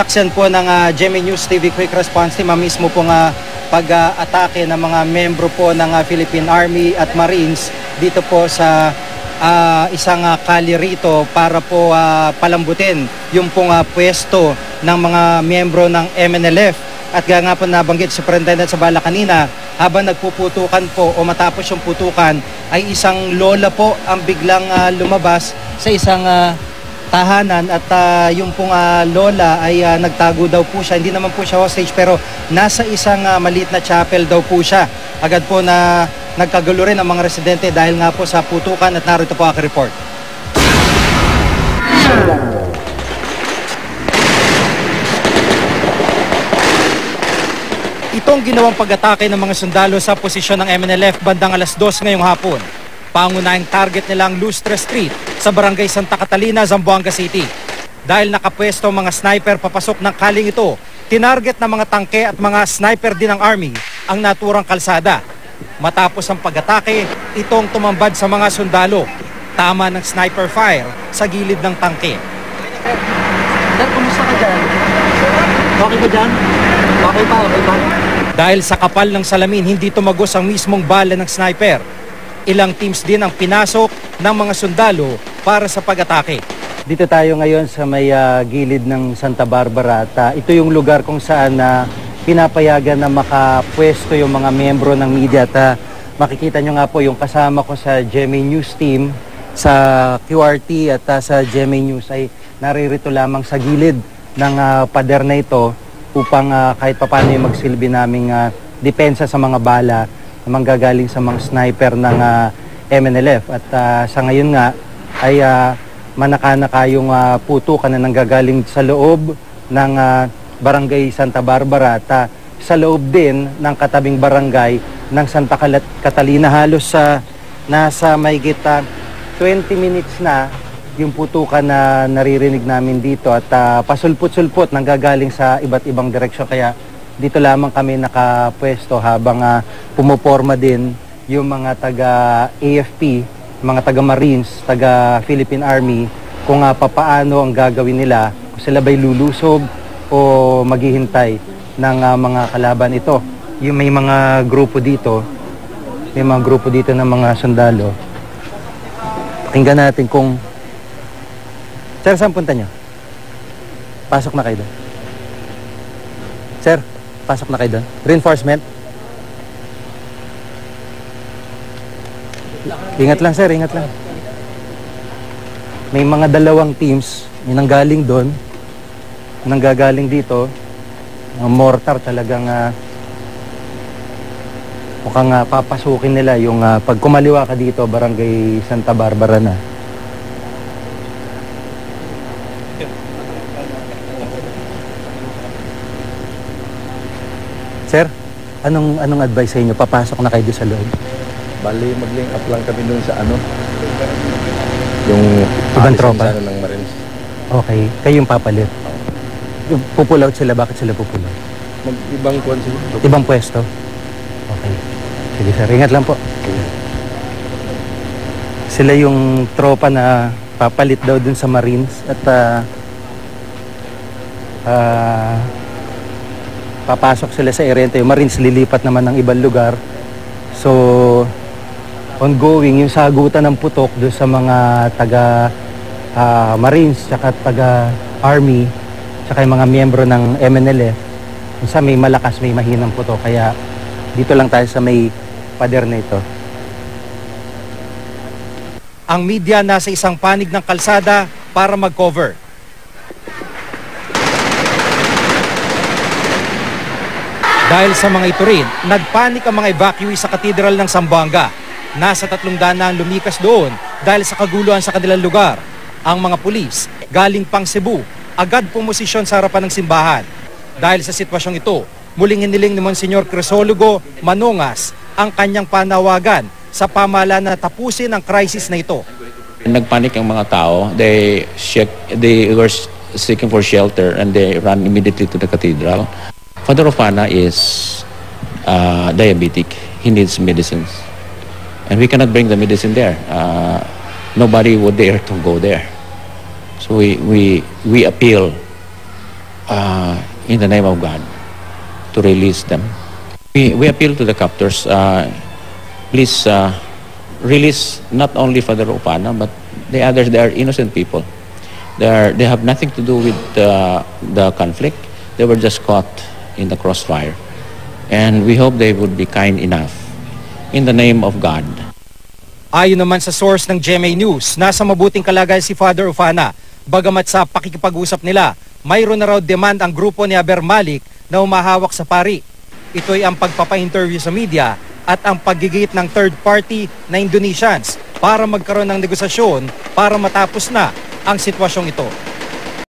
saksyon po ng Gemini News TV Quick Response Team ang mismo pong pag-atake ng mga membro po ng Philippine Army at Marines dito po sa isang kali rito para po palambutin yung pong pwesto ng mga membro ng MNLF. At gaya nga po nabanggit si Superintendent Sabala kanina, habang nagpuputukan po o matapos yung putukan ay isang lola po ang biglang lumabas sa isang tahanan at yung pong lola ay nagtago daw po siya. Hindi naman po siya hostage pero nasa isang maliit na chapel daw po siya. Agad po na nagkagulo rin ang mga residente dahil nga po sa putukan at narito po ako report. Itong ginawang pag-atake ng mga sundalo sa posisyon ng MNLF bandang alas 2 ngayong hapon. Pangunahing target nila ang Lustre Street sa Barangay Santa Catalina, Zamboanga City. Dahil nakapwesto mga sniper papasok ng kaling ito, tinarget ng mga tangke at mga sniper din ng Army ang naturang kalsada. Matapos ang pag-atake, itong tumambad sa mga sundalo. Tama ng sniper fire sa gilid ng tangke. Dad, kumusta ka dyan? Okay ba dyan? Okay pa, okay pa. Dahil sa kapal ng salamin, hindi tumagos ang mismong bala ng sniper. Ilang teams din ang pinasok ng mga sundalo para sa pag-atake. Dito tayo ngayon sa may gilid ng Santa Barbara at ito yung lugar kung saan pinapayagan na makapwesto yung mga miyembro ng media. At makikita nyo nga po yung kasama ko sa GMA News team, sa QRT at sa GMA News ay naririto lamang sa gilid ng pader na ito upang kahit papaano yung magsilbi naming depensa sa mga bala na manggagaling sa mga sniper ng MNLF. At sa ngayon nga ay manakanaka yung putukan na nanggagaling sa loob ng Barangay Santa Barbara at sa loob din ng katabing barangay ng Santa Catalina. Halos nasa may gita 20 minutes na yung putukan na naririnig namin dito at pasulput-sulput nanggagaling sa iba't ibang direksyon. Kaya dito lamang kami nakapwesto habang pumuporma din yung mga taga AFP, mga taga Marines, taga Philippine Army kung papaano ang gagawin nila, kung sila ba'y lulusob o maghihintay ng mga kalaban ito. Yung may mga grupo dito ng mga sundalo. Tingnan natin kung Sir, saan punta nyo? Pasok na kayo doon. Sir, pasok na kayo doon. Reinforcement. Ingat lang, sir. Ingat lang. May mga dalawang teams. May nanggaling doon. Nanggagaling dito. Ang mortar talagang mukhang papasukin nila yung pagkumaliwa ka dito, Barangay Santa Barbara na. Sir, anong advice sa inyo? Papasok na kayo doon sa loob? Bali, mag-link up lang kami doon sa yung ibang tropa ng Marines. Okay, kayong papalit. Pupull out sila, bakit sila pupull out? Ibang kwan sila. Ibang pwesto. Okay. Sige sir, ingat lang po. Sila yung tropa na papalit daw doon sa Marines at papasok sila sa Irente. Yung Marines lilipat naman ng ibang lugar. So, ongoing yung sagutan ng putok doon sa mga taga Marines, tsaka taga Army, tsaka yung mga miyembro ng MNLF. Isa may malakas, may mahinang putok. Kaya dito lang tayo sa may pader na ito. Ang media nasa isang panig ng kalsada para mag-cover. Dahil sa mga ito rin, nagpanik ang mga evacuee sa Katedral ng Sambanga. Nasa 300 na ang lumikas doon dahil sa kaguluhan sa kanilang lugar. Ang mga pulis, galing Pangsebu, agad pumosisyon sa harapan ng simbahan. Dahil sa sitwasyong ito, muling hiniling ni Monsignor Crisologo Manungas ang kanyang panawagan sa pamahalaan na tapusin ang crisis na ito. Nagpanik ang mga tao. They were seeking for shelter and they ran immediately to the Cathedral. Father Ofana is diabetic. He needs medicines. And we cannot bring the medicine there. Nobody would dare to go there. So we appeal in the name of God, to release them. We appeal to the captors, please release not only Father Ofana, but the others. They are innocent people. They have nothing to do with the conflict. They were just caught in the crossfire. And we hope they would be kind enough. In the name of God. Ayon naman sa source ng GMA News, nasa mabuting kalagay si Father Ofana. Bagamat sa pakikipag-usap nila, mayroon na raw demand ang grupo ni Aber Malik na umahawak sa pari. Ito'y ang pagpapa-interview sa media at ang paggigit ng third party na Indonesians para magkaroon ng negosasyon para matapos na ang sitwasyong ito.